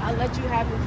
I'll let you have it.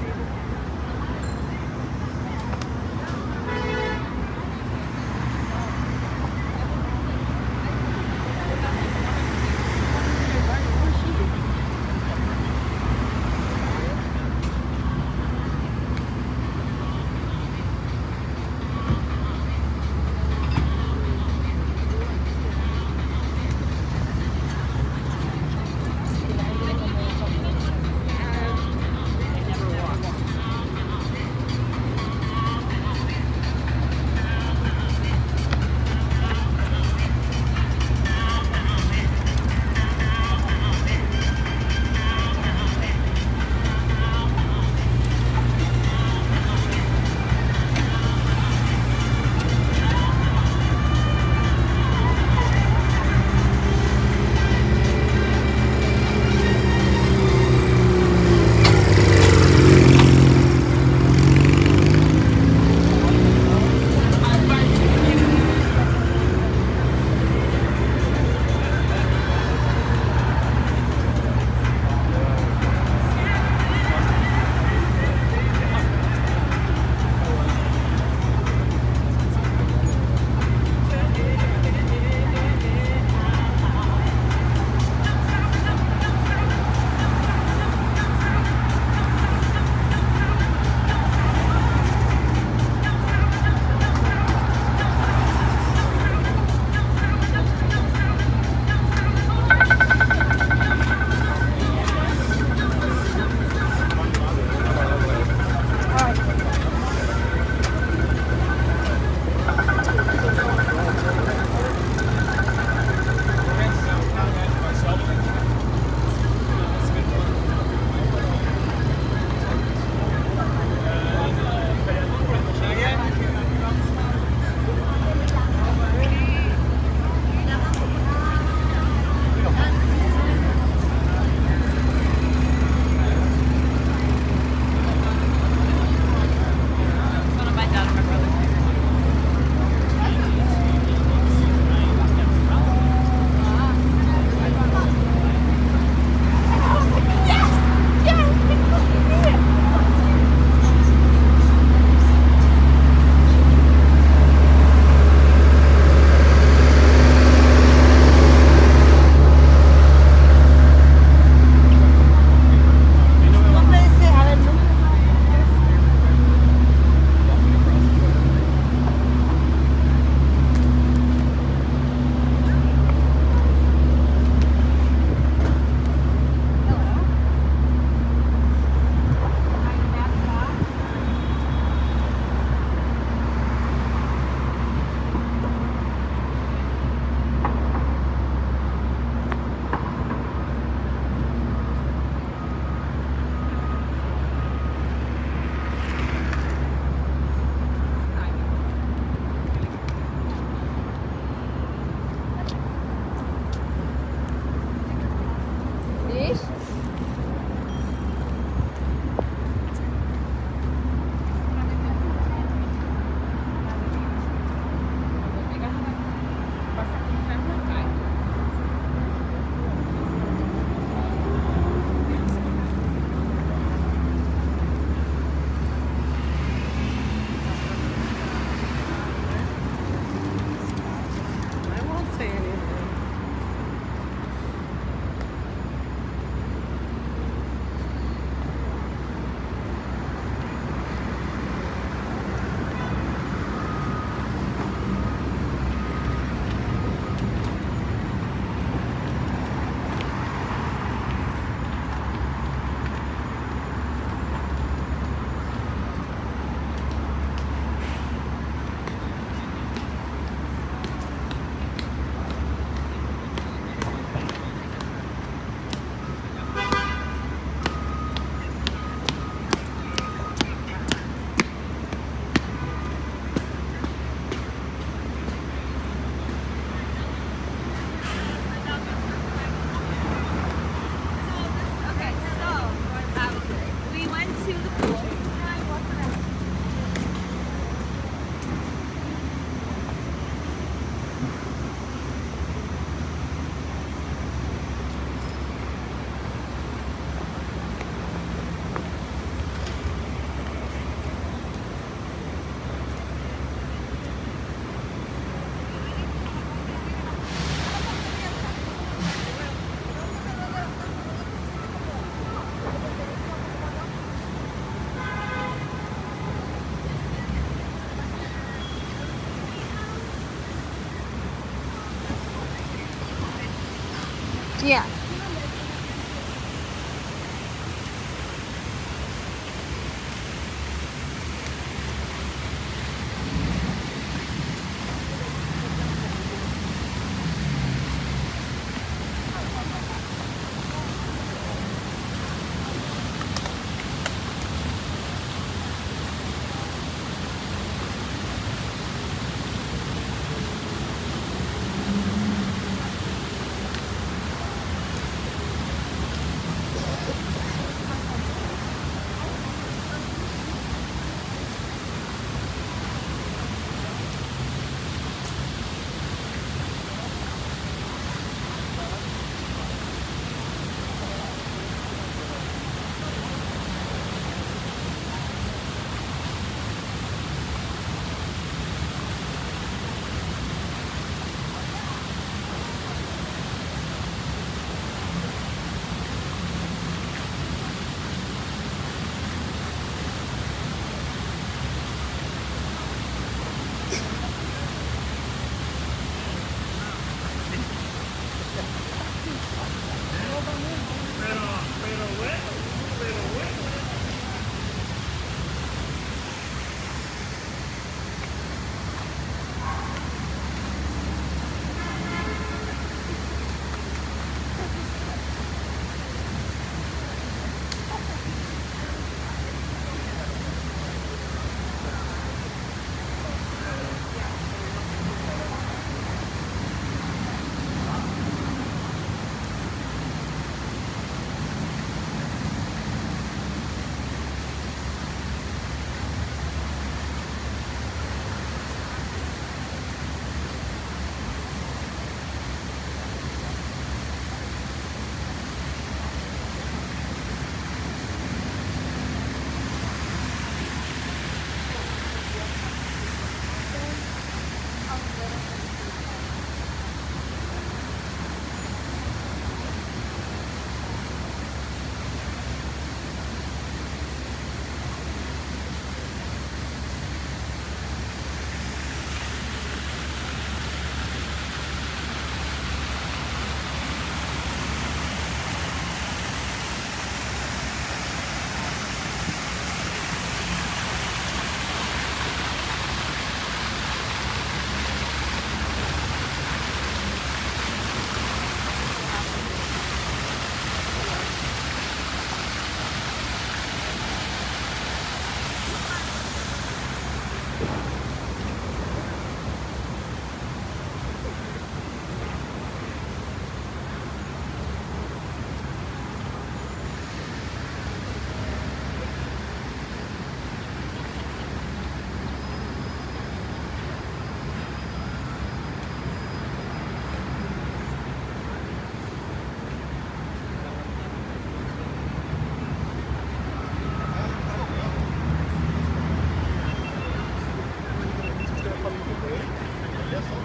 Yeah.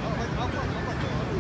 I love it.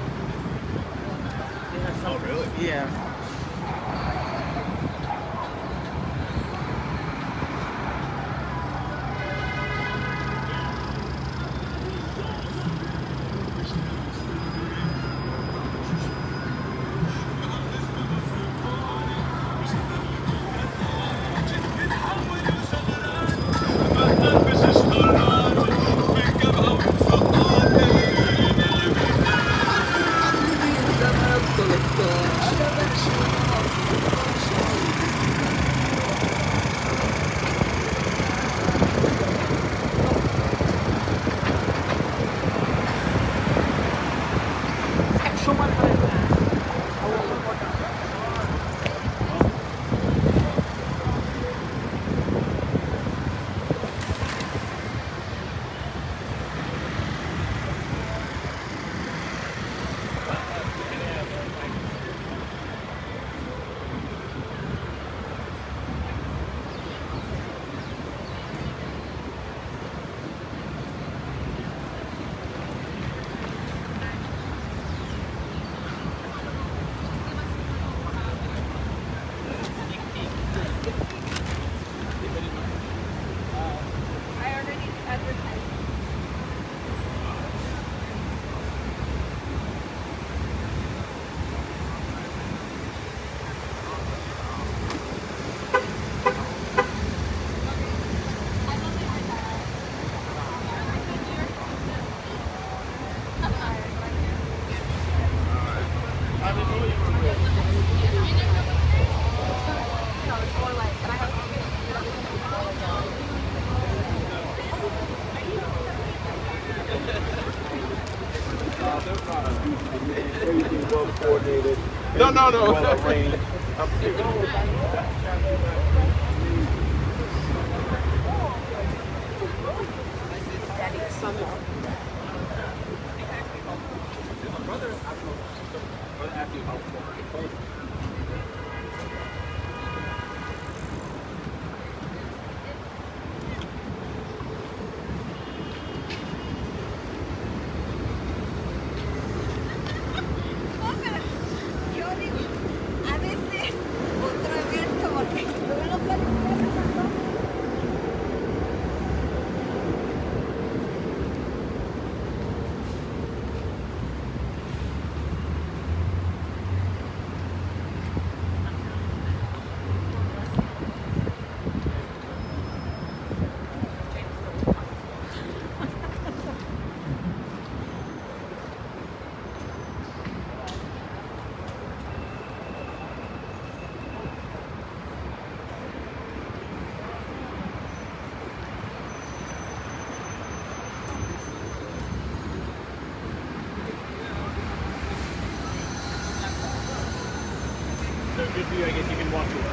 No. I guess you can walk to work.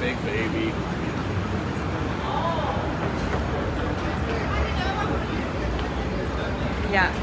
Big baby. Yeah.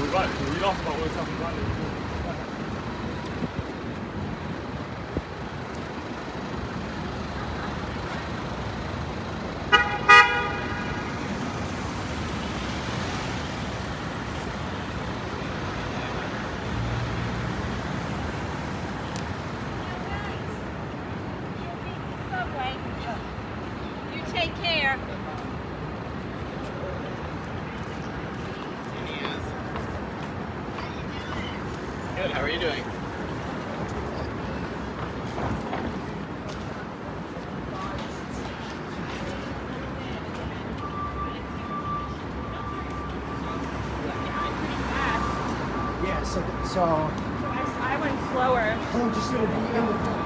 No, we got it. We lost about what time we got it. Good, how are you doing? Yeah, so I went slower. I'm just going to be in the front.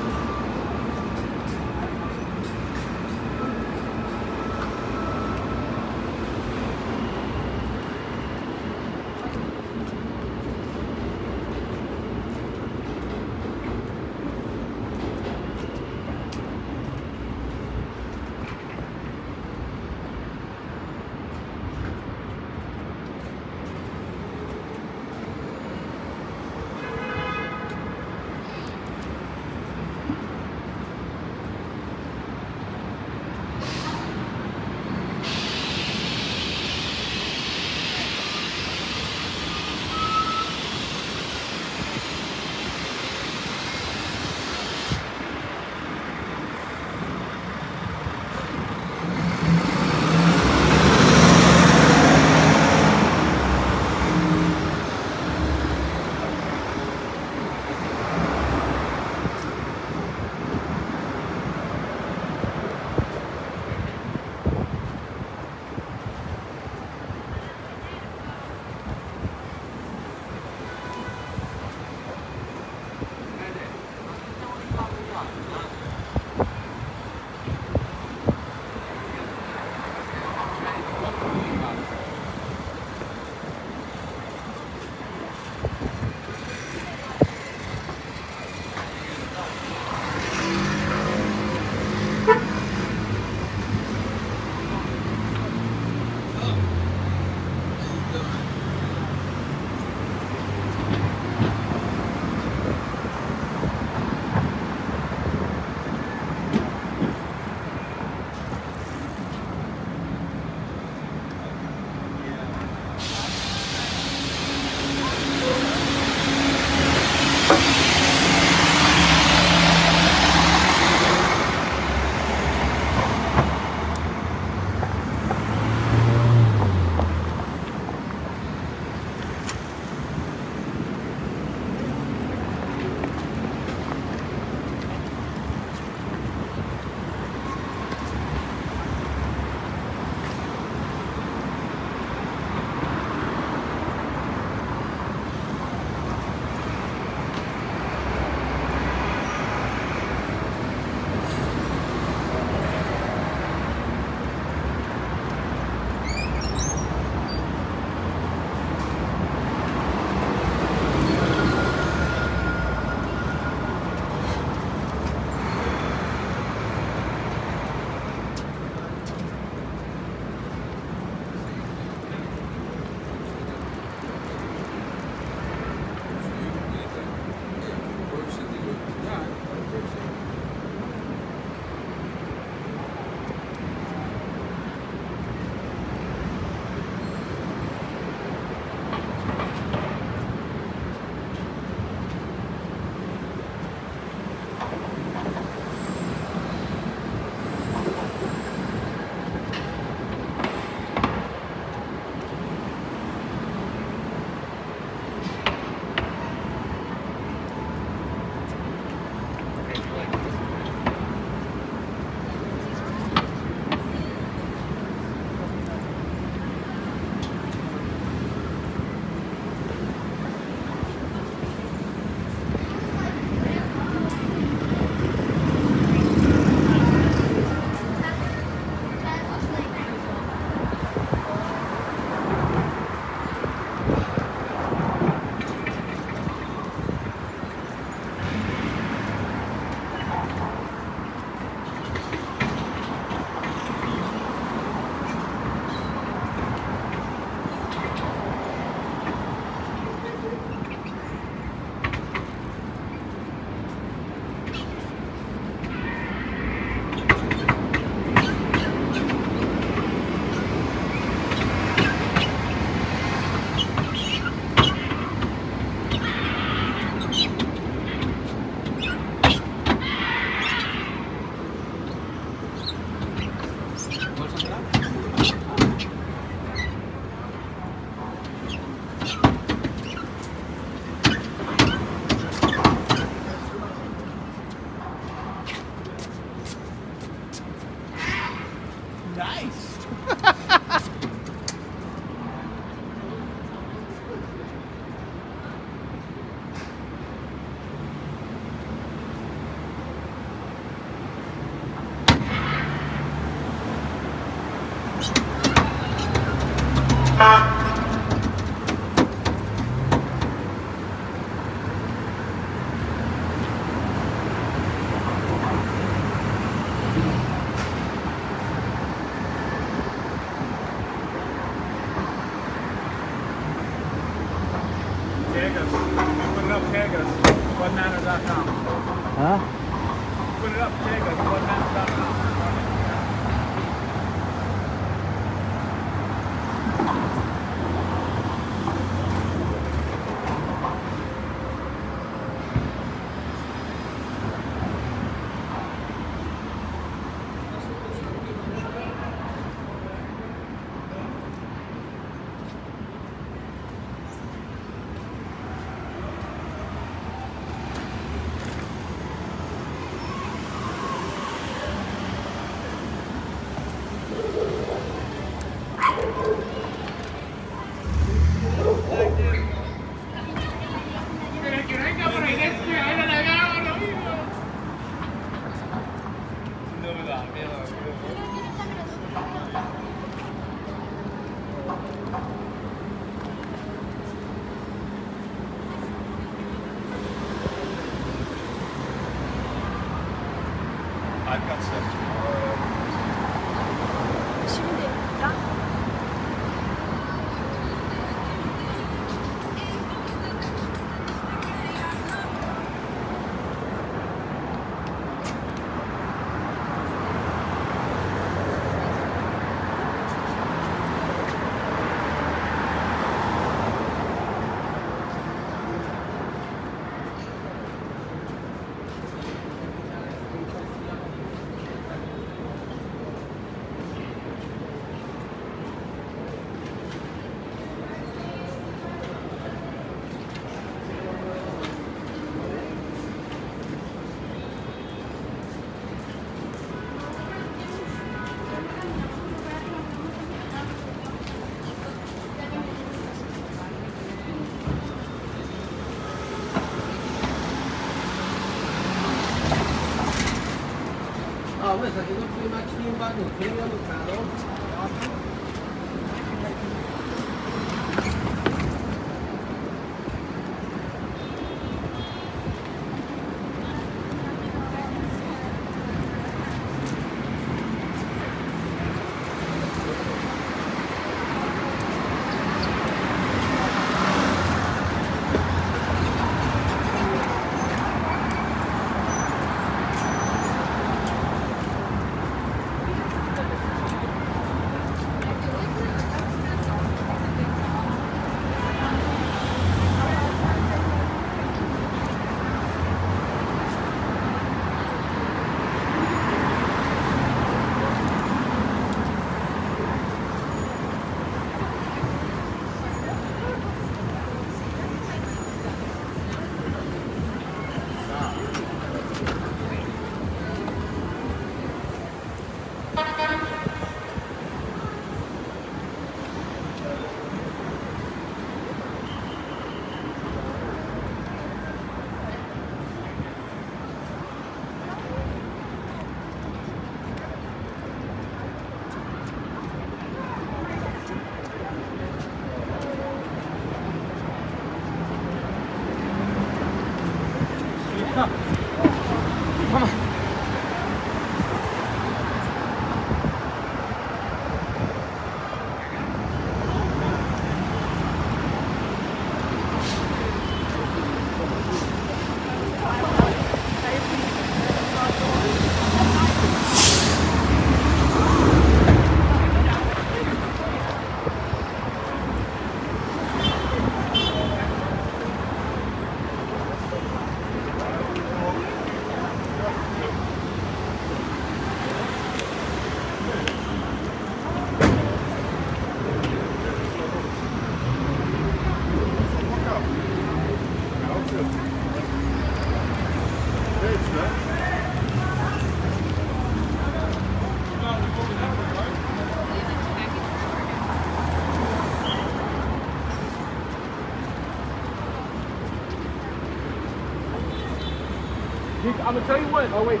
I'm gonna tell you what. Oh wait.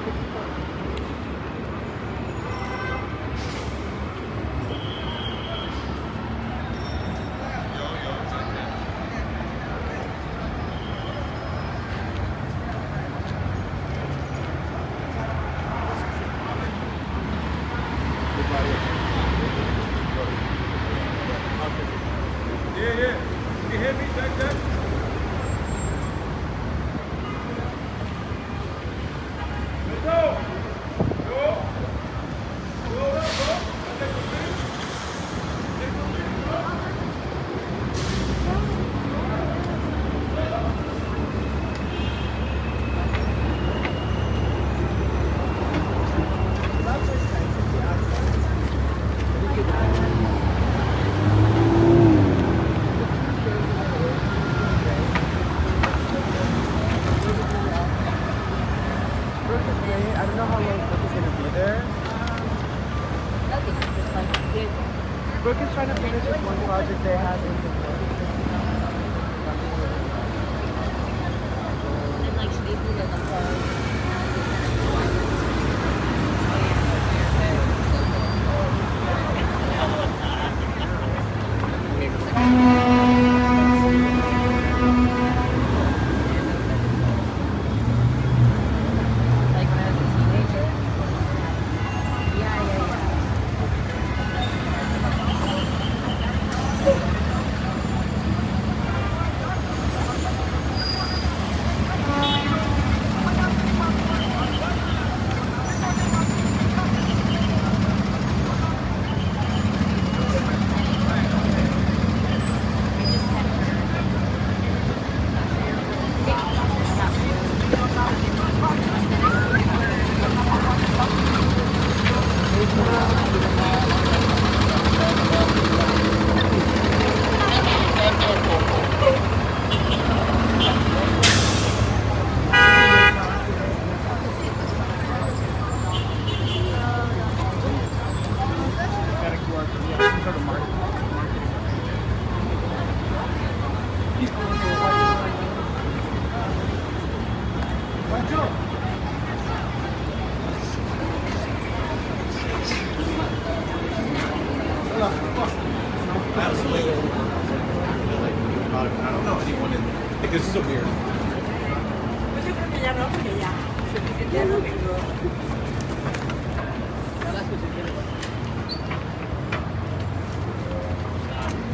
know how long Brooke is going to be there. Nothing. Just like Brooke is trying to finish this one project they had in the book. And like she needs to get the phone.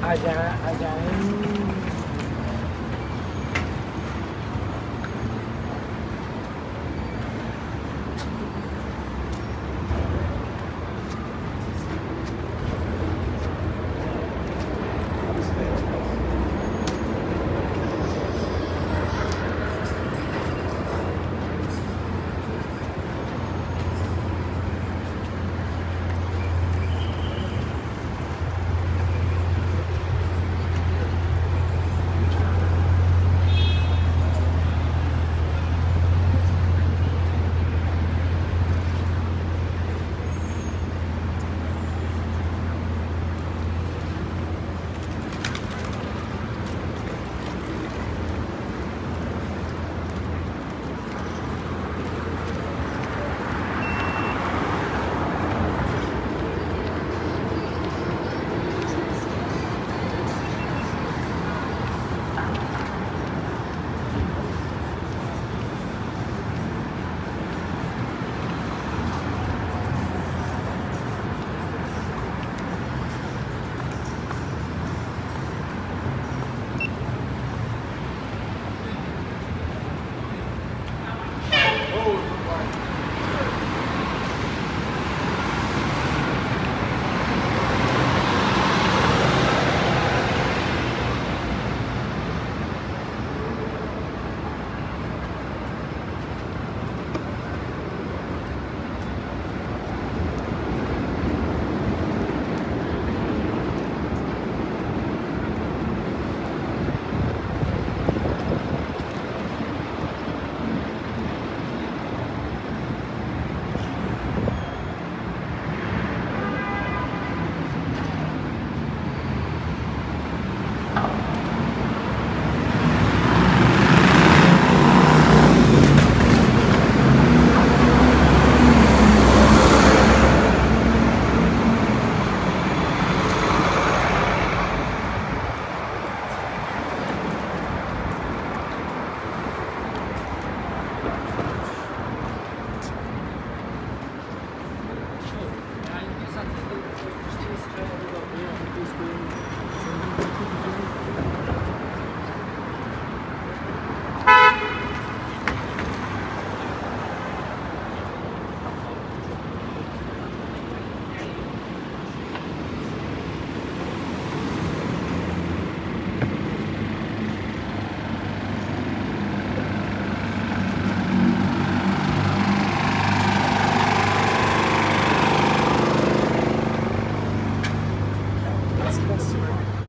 Allá, allá en...